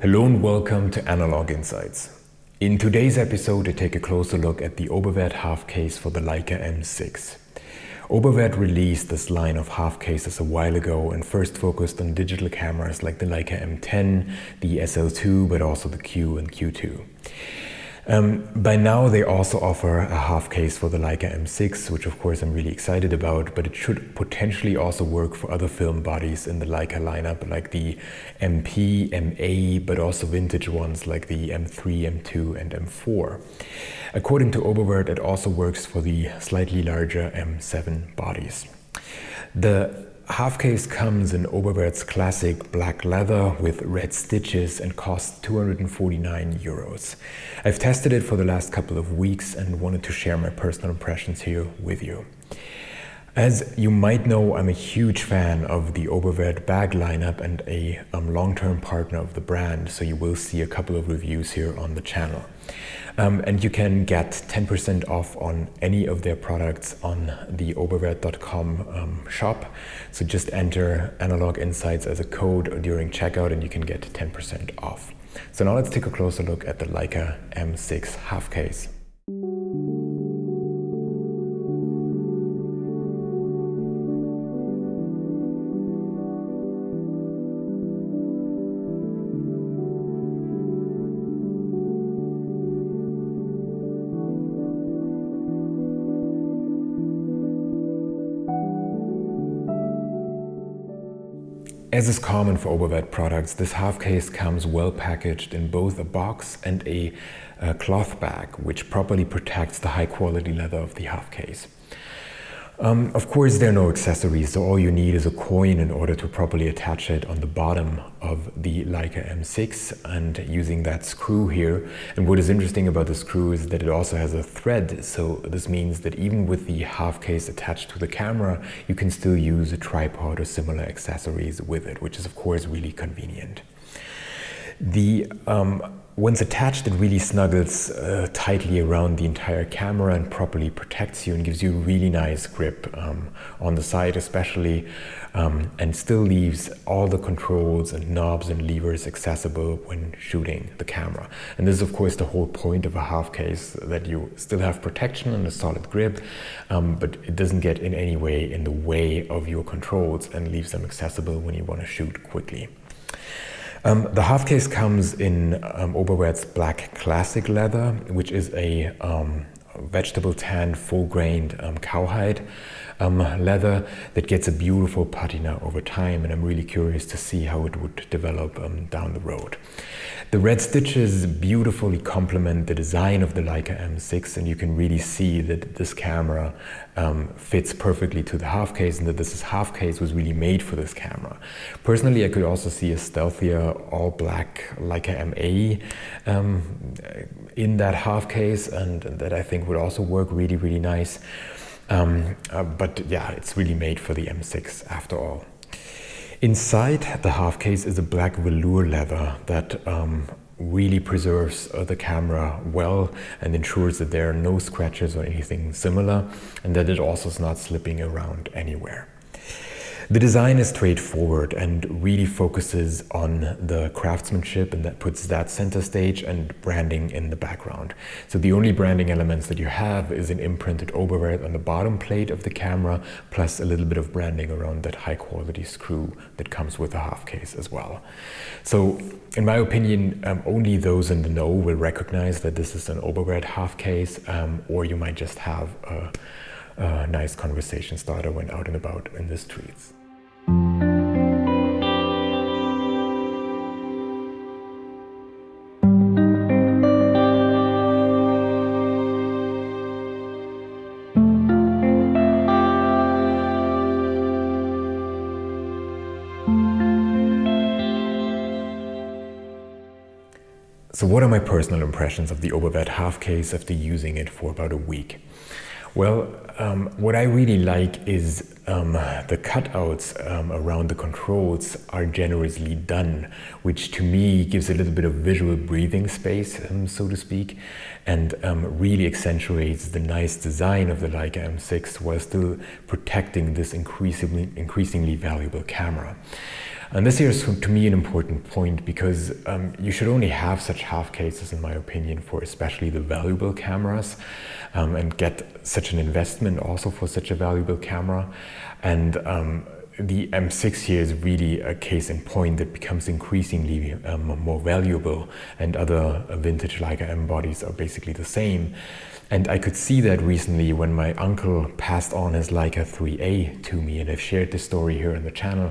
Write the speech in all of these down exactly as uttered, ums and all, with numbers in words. Hello and welcome to Analog Insights. In today's episode I take a closer look at the Oberwerth half case for the Leica M six. Oberwerth released this line of half cases a while ago and first focused on digital cameras like the Leica M ten, the S L two, but also the Q and Q two. Um, by now they also offer a half case for the Leica M six, which of course I'm really excited about, but it should potentially also work for other film bodies in the Leica lineup like the M P, M A, but also vintage ones like the M three, M two and M four. According to Oberwerth, it also works for the slightly larger M seven bodies. The half case comes in Oberwerth's classic black leather with red stitches and costs two hundred forty-nine euros. I've tested it for the last couple of weeks and wanted to share my personal impressions here with you. As you might know, I'm a huge fan of the Oberwerth bag lineup and a um, long-term partner of the brand, so you will see a couple of reviews here on the channel. Um, and you can get ten percent off on any of their products on the Oberwerth dot com um, shop. So just enter Analog Insights as a code during checkout and you can get ten percent off. So now let's take a closer look at the Leica M six half case. As is common for Oberwerth products, this half case comes well packaged in both a box and a, a cloth bag, which properly protects the high quality leather of the half case. Um, of course, there are no accessories, so all you need is a coin in order to properly attach it on the bottom of the Leica M six and using that screw here. And what is interesting about the screw is that it also has a thread, so this means that even with the half case attached to the camera, you can still use a tripod or similar accessories with it, which is of course really convenient. The um, Once attached, it really snuggles uh, tightly around the entire camera and properly protects you and gives you a really nice grip um, on the side especially, um, and still leaves all the controls and knobs and levers accessible when shooting the camera. And this is of course the whole point of a half case, that you still have protection and a solid grip, um, but it doesn't get in any way in the way of your controls and leaves them accessible when you want to shoot quickly. Um, the half case comes in um, Oberwerth's black classic leather, which is a um, vegetable tan, full-grained um, cowhide um, leather that gets a beautiful patina over time, and I'm really curious to see how it would develop um, down the road. The red stitches beautifully complement the design of the Leica M six, and you can really see that this camera um, fits perfectly to the half case, and that this half case was really made for this camera. Personally, I could also see a stealthier all-black Leica M A um, in that half case, and that I think would also work really, really nice. Um, uh, but yeah, it's really made for the M six after all. Inside the half case is a black velour leather that um, really preserves uh, the camera well and ensures that there are no scratches or anything similar, and that it also is not slipping around anywhere. The design is straightforward and really focuses on the craftsmanship, and that puts that center stage and branding in the background. So the only branding elements that you have is an imprinted Oberwerth on the bottom plate of the camera, plus a little bit of branding around that high quality screw that comes with the half case as well. So in my opinion, um, only those in the know will recognize that this is an Oberwerth half case, um, or you might just have a, a nice conversation starter when out and about in the streets. So what are my personal impressions of the Oberwerth half case after using it for about a week? Well, um, what I really like is um, the cutouts um, around the controls are generously done, which to me gives a little bit of visual breathing space, um, so to speak, and um, really accentuates the nice design of the Leica M six while still protecting this increasingly, increasingly valuable camera. And this here is, to me, an important point, because um, you should only have such half cases, in my opinion, for especially the valuable cameras, um, and get such an investment also for such a valuable camera. And um, the M six here is really a case in point that becomes increasingly um, more valuable, and other vintage Leica M bodies are basically the same. And I could see that recently when my uncle passed on his Leica three A to me, and I've shared this story here on the channel.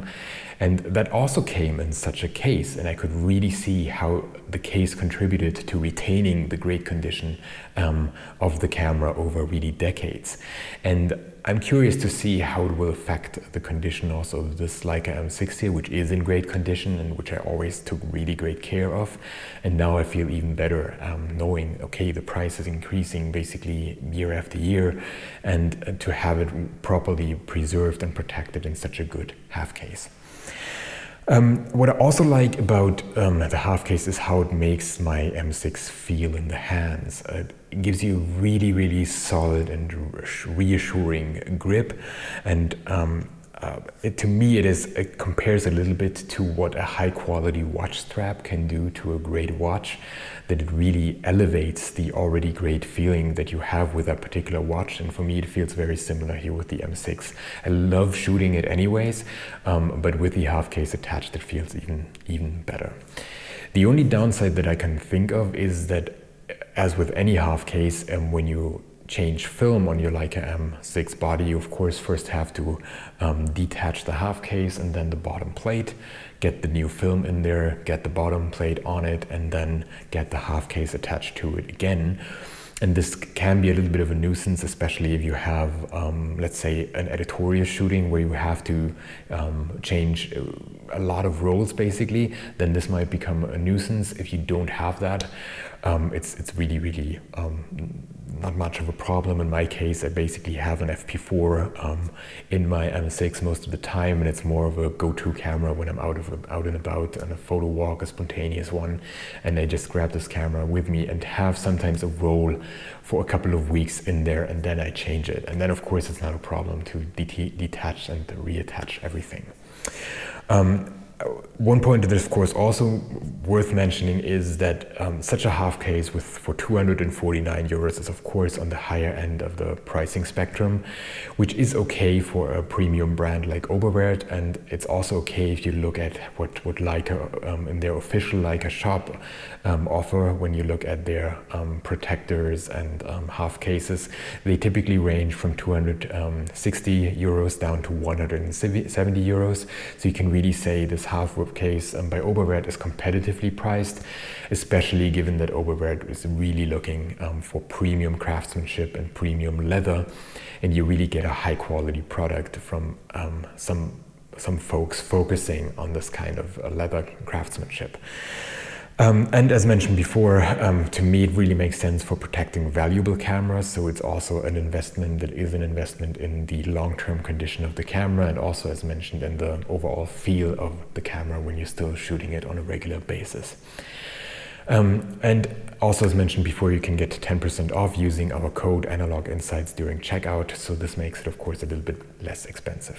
And that also came in such a case, and I could really see how the case contributed to retaining the great condition um, of the camera over really decades. And I'm curious to see how it will affect the condition also of this Leica M six here, which is in great condition and which I always took really great care of. And now I feel even better um, knowing, okay, the price is increasing basically year after year, and to have it properly preserved and protected in such a good half case. Um, what I also like about um, the half case is how it makes my M six feel in the hands. It gives you really, really solid and reassuring grip, and um, uh, it, to me, it is it compares a little bit to what a high-quality watch strap can do to a great watch. That it really elevates the already great feeling that you have with that particular watch. And for me, it feels very similar here with the M six. I love shooting it anyways, um, but with the half case attached, it feels even, even better. The only downside that I can think of is that, as with any half case, um, when you change film on your Leica M six body, you of course first have to um, detach the half case and then the bottom plate, get the new film in there, get the bottom plate on it, and then get the half case attached to it again. And this can be a little bit of a nuisance, especially if you have, um, let's say, an editorial shooting where you have to um, change a lot of rolls basically, then this might become a nuisance. If you don't have that, um, it's, it's really, really um, not much of a problem. In my case, I basically have an F P four um, in my M six most of the time, and it's more of a go-to camera when I'm out of out and about on a photo walk, a spontaneous one, and I just grab this camera with me and have sometimes a roll for a couple of weeks in there, and then I change it, and then of course it's not a problem to det detach and reattach everything. Um, One point that is, of course, also worth mentioning is that um, such a half case with for two hundred forty-nine euros is, of course, on the higher end of the pricing spectrum, which is okay for a premium brand like Oberwerth, and it's also okay if you look at what what Leica um, in their official Leica shop um, offer. When you look at their um, protectors and um, half cases, they typically range from two hundred sixty euros down to one hundred seventy euros. So you can really say this half-whip case um, by Oberwerth is competitively priced, especially given that Oberwerth is really looking um, for premium craftsmanship and premium leather, and you really get a high-quality product from um, some some folks focusing on this kind of uh, leather craftsmanship. Um, and as mentioned before, um, to me it really makes sense for protecting valuable cameras, so it's also an investment that is an investment in the long-term condition of the camera, and also, as mentioned, in the overall feel of the camera when you're still shooting it on a regular basis. Um, and also, as mentioned before, you can get ten percent off using our code Analog Insights during checkout, so this makes it, of course, a little bit less expensive.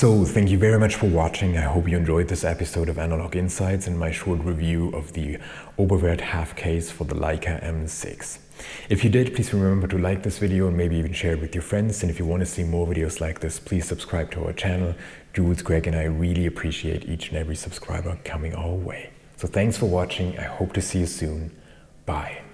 So thank you very much for watching. I hope you enjoyed this episode of Analog Insights and my short review of the Oberwerth half case for the Leica M six. If you did, please remember to like this video and maybe even share it with your friends. And if you want to see more videos like this, please subscribe to our channel. Jules, Greg and I really appreciate each and every subscriber coming our way. So thanks for watching. I hope to see you soon. Bye.